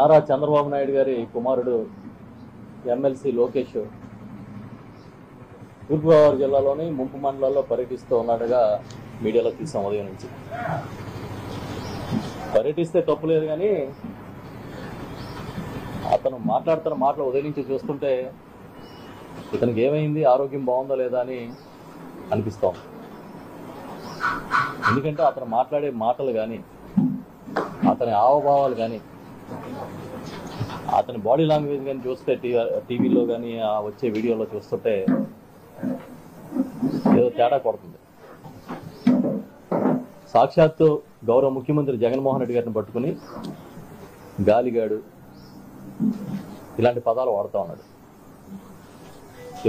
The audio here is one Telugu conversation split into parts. నారా చంద్రబాబు నాయుడు గారి కుమారుడు ఎమ్మెల్సీ లోకేష్ తూర్పుగోదావరి జిల్లాలోని ముంపు మండలాల్లో పర్యటిస్తూ ఉన్నాడుగా మీడియాలో తీసాం. ఉదయం నుంచి పర్యటిస్తే తప్పులేదు, కానీ అతను మాట్లాడుతున్న మాటలు ఉదయం నుంచి చూస్తుంటే ఇతనికి ఏమైంది, ఆరోగ్యం బాగుందో లేదా అని అనిపిస్తాం. ఎందుకంటే అతను మాట్లాడే మాటలు కానీ అతని హావభావాలు కానీ అతని బాడీ లాంగ్వేజ్ కానీ చూస్తే టీవీలో కానీ వచ్చే వీడియోలో చూస్తుంటే ఏదో తేడా కొడుతుంది. సాక్షాత్తు గౌరవ ముఖ్యమంత్రి జగన్మోహన్ రెడ్డి గారిని పట్టుకుని గాలిగాడు ఇలాంటి పదాలు వాడుతూ ఉన్నాడు.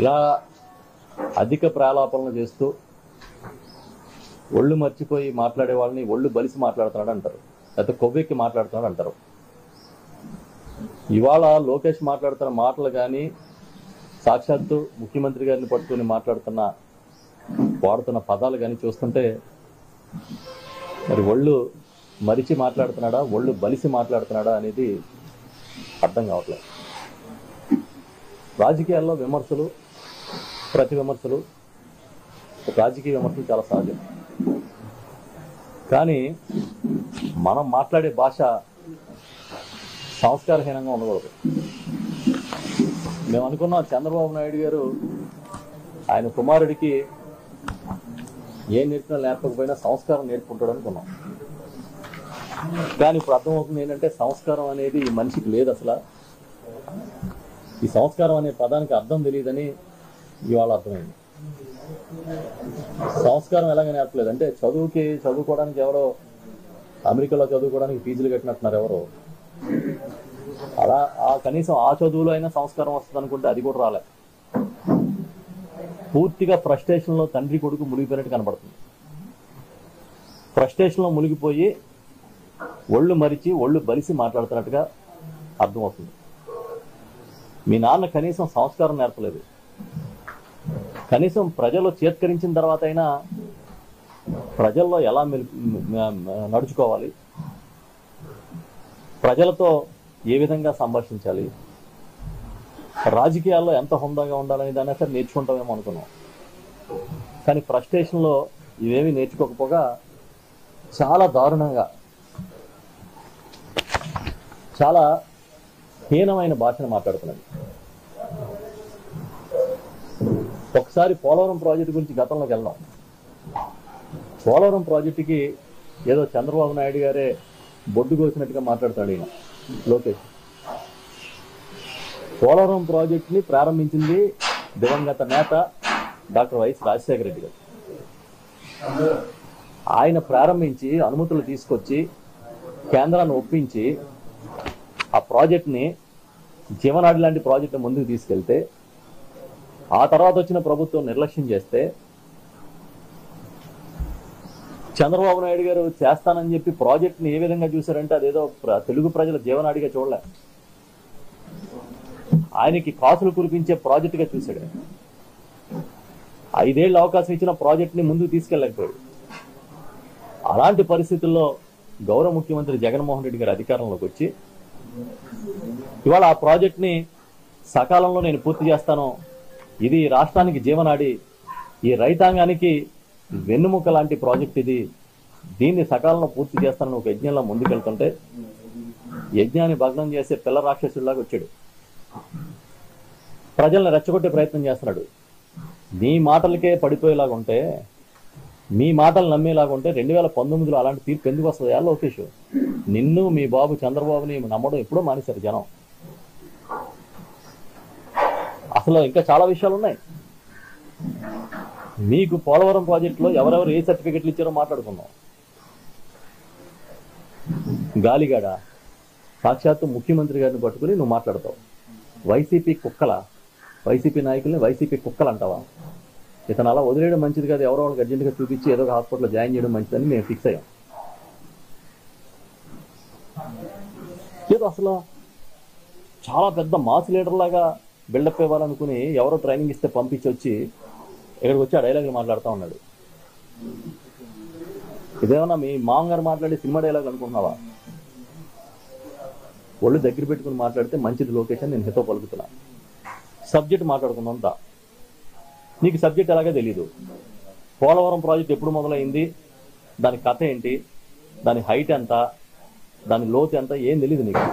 ఇలా అధిక ప్రాలాపనలు చేస్తూ ఒళ్ళు మర్చిపోయి మాట్లాడే వాళ్ళని ఒళ్ళు బలిసి మాట్లాడుతున్నాడు అంటారు, లేకపోతే కొవ్వెక్కి మాట్లాడుతున్నాడు అంటారు. ఇవాళ లోకేష్ మాట్లాడుతున్న మాటలు కానీ సాక్షాత్తు ముఖ్యమంత్రి గారిని పట్టుకుని వాడుతున్న పదాలు కానీ చూస్తుంటే మరి ఒళ్ళు మరిచి మాట్లాడుతున్నాడా, ఒళ్ళు బలిసి మాట్లాడుతున్నాడా అనేది అర్థం కావట్లేదు. రాజకీయాల్లో విమర్శలు, ప్రతి విమర్శలు, రాజకీయ విమర్శలు చాలా సహజం. కానీ మనం మాట్లాడే భాష సంస్కారహీనంగా ఉండకూడదు. మేము అనుకున్నాం చంద్రబాబు నాయుడు గారు ఆయన కుమారుడికి ఏం నేర్పినా లేకపోయినా సంస్కారం నేర్పుకుంటాడు అనుకున్నాం. కానీ ఇప్పుడు అర్థమవుతుంది ఏంటంటే సంస్కారం అనేది ఈ మనిషికి లేదు. అసలు ఈ సంస్కారం అనే పదానికి అర్థం తెలియదని ఇవాళ అర్థమైంది. సంస్కారం ఎలాగ నేర్పలేదు అంటే చదువుకోవడానికి ఎవరో అమెరికాలో చదువుకోవడానికి ఫీజులు కట్టినట్టున్నారు ఎవరో, అలా కనీసం ఆ చదువులో అయినా సంస్కారం వస్తుంది అనుకుంటే అది కూడా రాలే. పూర్తిగా ఫ్రస్ట్రేషన్లో తండ్రి కొడుకు మునిగిపోయినట్టు కనబడుతుంది. ఫ్రస్ట్రేషన్లో మునిగిపోయి ఒళ్ళు మరిచి ఒళ్ళు బలిసి మాట్లాడుతున్నట్టుగా అర్థమవుతుంది. మీ నాన్న కనీసం సంస్కారం నేర్పలేదు. కనీసం ప్రజలు చేత్కరించిన తర్వాత అయినా ప్రజల్లో ఎలా నడుచుకోవాలి, ప్రజలతో ఏ విధంగా సంభాషించాలి, రాజకీయాల్లో ఎంత హుందాగా ఉండాలని దాన్ని అసలు నేర్చుకుంటామేమో అనుకున్నాం. కానీ ఫ్రస్ట్రేషన్లో ఇవేమీ నేర్చుకోకపోగా చాలా దారుణంగా, చాలా హీనమైన భాషను మాట్లాడుతున్నది. ఒకసారి పోలవరం ప్రాజెక్టు గురించి గతంలోకి వెళ్దాం. పోలవరం ప్రాజెక్టుకి ఏదో చంద్రబాబు నాయుడు గారే బొడ్డు కోసినట్టుగా మాట్లాడుతాడు ఈయన లోకేష్. పోలవరం ప్రాజెక్టుని ప్రారంభించింది దివంగత నేత డాక్టర్ వైఎస్ రాజశేఖర రెడ్డి గారు. ఆయన ప్రారంభించి అనుమతులు తీసుకొచ్చి కేంద్రాన్ని ఒప్పించి ఆ ప్రాజెక్టుని జీవనాడి లాంటి ప్రాజెక్టును ముందుకు తీసుకెళ్తే, ఆ తర్వాత వచ్చిన ప్రభుత్వం నిర్లక్ష్యం చేస్తే, చంద్రబాబు నాయుడు గారు చేస్తానని చెప్పి ప్రాజెక్టుని ఏ విధంగా చూశారంటే అదేదో తెలుగు ప్రజల జీవనాడిగా చూడలే, ఆయనకి కాసులు కురిపించే ప్రాజెక్టుగా చూశాడు. 5 ఏళ్ళు అవకాశం ఇచ్చిన ప్రాజెక్టుని ముందుకు తీసుకెళ్ళకపోయాడు. అలాంటి పరిస్థితుల్లో గౌరవ ముఖ్యమంత్రి జగన్మోహన్ రెడ్డి గారు అధికారంలోకి వచ్చి ఇవాళ ఆ ప్రాజెక్టుని సకాలంలో నేను పూర్తి చేస్తాను, ఇది రాష్ట్రానికి జీవనాడి, ఈ రైతాంగానికి వెన్నుముక లాంటి ప్రాజెక్ట్ ఇది, దీన్ని సకాలంలో పూర్తి చేస్తానని ఒక యజ్ఞంలో ముందుకెళ్తుంటే యజ్ఞాన్ని భగ్నం చేసే పిల్ల రాక్షసుడిలాగా వచ్చాడు. ప్రజలను రెచ్చగొట్టే ప్రయత్నం చేస్తున్నాడు. మీ మాటలకే పడిపోయేలాగా ఉంటే, మీ మాటలు నమ్మేలాగా ఉంటే 2019లో అలాంటి తీర్పు ఎందుకు వస్తుంది? లోకేష్, నిన్ను మీ బాబు చంద్రబాబుని నమ్మడం ఎప్పుడో మానేశారు జనం. అసలు ఇంకా చాలా విషయాలు ఉన్నాయి. మీకు పోలవరం ప్రాజెక్టులో ఎవరెవరు ఏ సర్టిఫికెట్లు ఇచ్చారో మాట్లాడుకున్నాం. గాలిగాడ సాక్షాత్తు ముఖ్యమంత్రి గారిని పట్టుకుని నువ్వు మాట్లాడతావు. వైసీపీ నాయకుల్ని వైసీపీ కుక్కలు అంటావా? ఇతను అలా వదిలేయడం మంచిది కాదు, ఎవరో వాళ్ళకి అర్జెంటుగా చూపించి ఏదో ఒక హాస్పిటల్లో జాయిన్ చేయడం మంచిదని మేము ఫిక్స్ అయ్యాం. లేదు, అసలు చాలా పెద్ద మాస్ లీడర్ లాగా బిల్డప్ ఇవ్వాలనుకుని ఎవరో ట్రైనింగ్ ఇస్తే పంపించి వచ్చి ఇక్కడికి వచ్చి ఆ డైలాగులు మాట్లాడుతూ ఉన్నాడు. ఇదేమన్నా మీ మామగారు మాట్లాడే సినిమా డైలాగ్ అనుకుంటున్నావా? ఒళ్ళు దగ్గర పెట్టుకొని మాట్లాడితే మంచిది లోకేష్ అని నేను హితో పలుకుతున్నా. సబ్జెక్ట్ మాట్లాడుకుందాం. నీకు సబ్జెక్ట్ ఎలాగే తెలీదు. పోలవరం ప్రాజెక్ట్ ఎప్పుడు మొదలైంది, దాని కథ ఏంటి, దాని హైట్ ఎంత, దాని లోతు ఎంత, ఏం తెలియదు నీకు.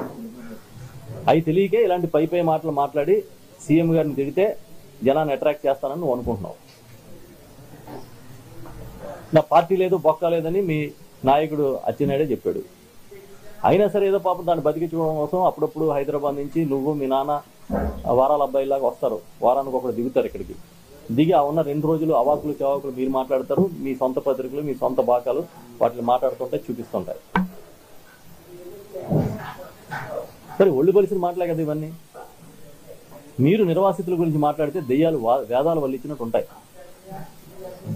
అవి తెలియకే ఇలాంటి పై మాటలు మాట్లాడి సీఎం గారిని తిడితే జనాన్ని అట్రాక్ట్ చేస్తానని నువ్వు అనుకుంటున్నావు. నా పార్టీ లేదు బొక్క లేదని మీ నాయకుడు అచ్చెన్నాయుడే చెప్పాడు. అయినా సరే ఏదో పాపం దాన్ని బతికించుకోవడం కోసం అప్పుడప్పుడు హైదరాబాద్ నుంచి నువ్వు మీ నాన్న వారాల అబ్బాయిలాగా వస్తారు. వారానికి ఒకటి దిగుతారు. ఇక్కడికి దిగి ఉన్న 2 రోజులు అవాకులు చవాకులు మీరు మాట్లాడతారు. మీ సొంత పత్రికలు, మీ సొంత బాకాలు వాటిని మాట్లాడుతుంటాయి, చూపిస్తుంటాయి. సరే, ఒళ్ళు బలిసిన మాటలే కదా ఇవన్నీ. మీరు నిర్వాసితుల గురించి మాట్లాడితే దెయ్యాలు వేదాలు వల్లించినట్టు ఉంటాయి.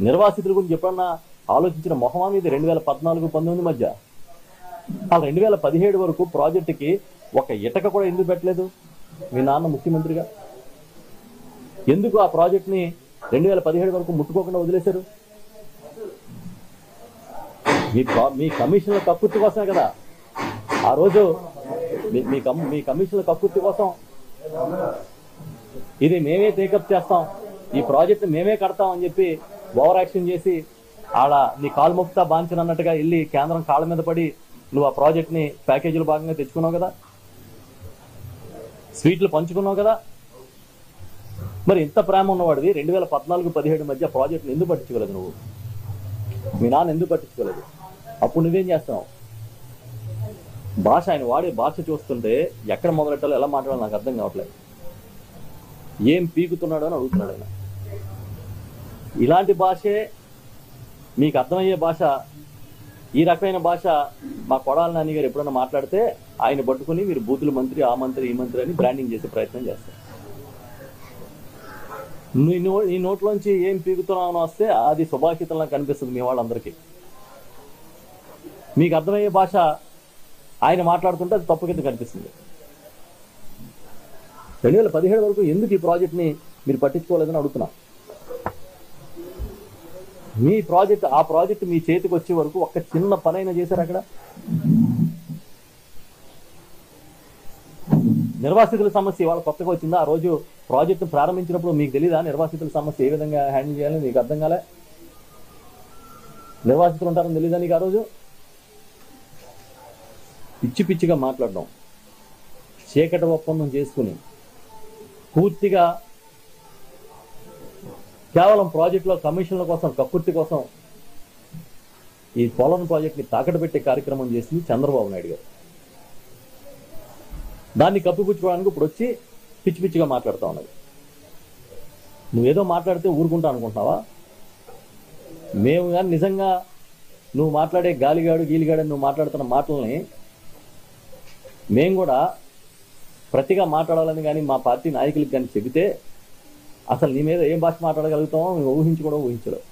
నిర్వాసితుల గురించి ఎప్పుడన్నా ఆలోచించిన మొహమా మీద? 2014-19 మధ్య, 2017 వరకు ప్రాజెక్టుకి ఒక ఇటక కూడా ఎందుకు పెట్టలేదు మీ నాన్న ముఖ్యమంత్రిగా? ఎందుకు ఆ ప్రాజెక్ట్ని 2017 వరకు ముట్టుకోకుండా వదిలేశారు? మీ కమిషన్ల కక్కుర్తి కోసమే కదా. ఆ రోజు మీ కమిషన్ల కక్కుర్తి కోసం, ఇది మేమే టేకప్ చేస్తాం, ఈ ప్రాజెక్ట్ని మేమే కడతాం అని చెప్పి ఓవర్ యాక్షన్ చేసి ఆడ నీ కాలు మొక్తా బాంచనన్నట్టుగా వెళ్ళి కేంద్రం కాళ్ళ మీద పడి నువ్వు ఆ ప్రాజెక్ట్ని ప్యాకేజీలో భాగంగా తెచ్చుకున్నావు కదా, స్వీట్లు పంచుకున్నావు కదా. మరి ఇంత ప్రేమ ఉన్నవాడిది 2014-17 మధ్య ప్రాజెక్ట్ని ఎందుకు పట్టించుకోలేదు నువ్వు? మీ నాన్న ఎందుకు పట్టించుకోలేదు? అప్పుడు నువ్వేం చేస్తావు? భాష, ఆయన వాడే భాష చూస్తుంటే ఎక్కడ మొదలెట్టాలో ఎలా మాట్లాడాలో నాకు అర్థం కావట్లేదు. ఏం పీకుతున్నాడో అని అడుగుతున్నాడు ఆయన. ఇలాంటి భాషే మీకు అర్థమయ్యే భాష. ఈ రకమైన భాష మా కొడాలి నాన్నగారు ఎప్పుడన్నా మాట్లాడితే ఆయన పట్టుకుని మీరు బూతుల మంత్రి, ఆ మంత్రి, ఈ మంత్రి అని బ్రాండింగ్ చేసే ప్రయత్నం చేస్తారు. నీ నోట్లోంచి ఏం పీకుతున్నామని వస్తే అది సుభాషితంలా కనిపిస్తుంది మీ వాళ్ళందరికీ. మీకు అర్థమయ్యే భాష ఆయన మాట్లాడుతుంటే అది తప్పు కింద కనిపిస్తుంది. 2017 వరకు ఎందుకు ఈ ప్రాజెక్ట్ని మీరు పట్టించుకోలేదని అడుగుతున్నా. మీ ప్రాజెక్ట్, ఆ ప్రాజెక్ట్ మీ చేతికి వచ్చే వరకు ఒక్క చిన్న పనైనా చేశారు అక్కడ? నిర్వాసితుల సమస్య ఇవాళ కొత్తగా వచ్చిందా? ఆ రోజు ప్రాజెక్టు ప్రారంభించినప్పుడు మీకు తెలీదా నిర్వాసితుల సమస్య ఏ విధంగా హ్యాండిల్ చేయాలని? మీకు అర్థం కాలే? నిర్వాసితులు ఉంటారని తెలీదా నీకు? ఆ రోజు పిచ్చి పిచ్చిగా మాట్లాడడం, చీకటి ఒప్పందం చేసుకుని పూర్తిగా కేవలం ప్రాజెక్టులో కమిషన్ల కోసం, కక్కుర్తి కోసం ఈ పోలవరం ప్రాజెక్ట్ని తాకట్టు పెట్టే కార్యక్రమం చేసింది చంద్రబాబు నాయుడు గారు. దాన్ని కప్పిపుచ్చుకోవడానికి ఇప్పుడు వచ్చి పిచ్చి పిచ్చిగా మాట్లాడుతూ ఉన్నది. నువ్వేదో మాట్లాడితే ఊరుకుంటా అనుకుంటున్నావా? మేము కానీ నిజంగా నువ్వు మాట్లాడే గాలిగాడు గీలిగాడని నువ్వు మాట్లాడుతున్న మాటల్ని మేము కూడా ప్రతిగా మాట్లాడాలని కానీ మా పార్టీ నాయకులకు కానీ చెబితే అసలు నీ మీద ఏం భాష మాట్లాడగలుగుతామో మేము ఊహించి కూడా ఊహించలేము.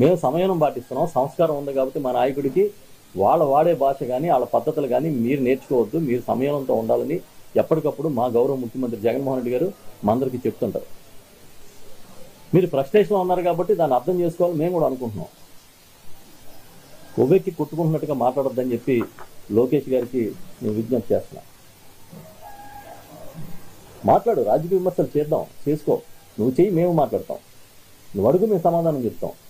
మేము సమయం పాటిస్తున్నాం, సంస్కారం ఉంది కాబట్టి మా నాయకుడికి వాళ్ళ వాడే భాష కానీ వాళ్ళ పద్ధతులు కానీ మీరు నేర్చుకోవద్దు, మీరు సమయంతో ఉండాలని ఎప్పటికప్పుడు మా గౌరవ ముఖ్యమంత్రి జగన్మోహన్ రెడ్డి గారు మా అందరికీ చెప్తుంటారు. మీరు ఫ్రస్ట్రేషన్లో ఉన్నారు కాబట్టి దాన్ని అర్థం చేసుకోవాలి మేము కూడా అనుకుంటున్నాం. కొవ్వెక్కి కొట్టుకుంటున్నట్టుగా మాట్లాడొద్దని చెప్పి లోకేష్ గారికి నేను విజ్ఞప్తి చేస్తున్నా. మాట్లాడు, రాజకీయ విమర్శలు చేద్దాం, చేసుకో. నువ్వు చెయ్యి, మేము మాట్లాడతాం. నువ్వు అడుగు, మేము సమాధానం చెప్తాం.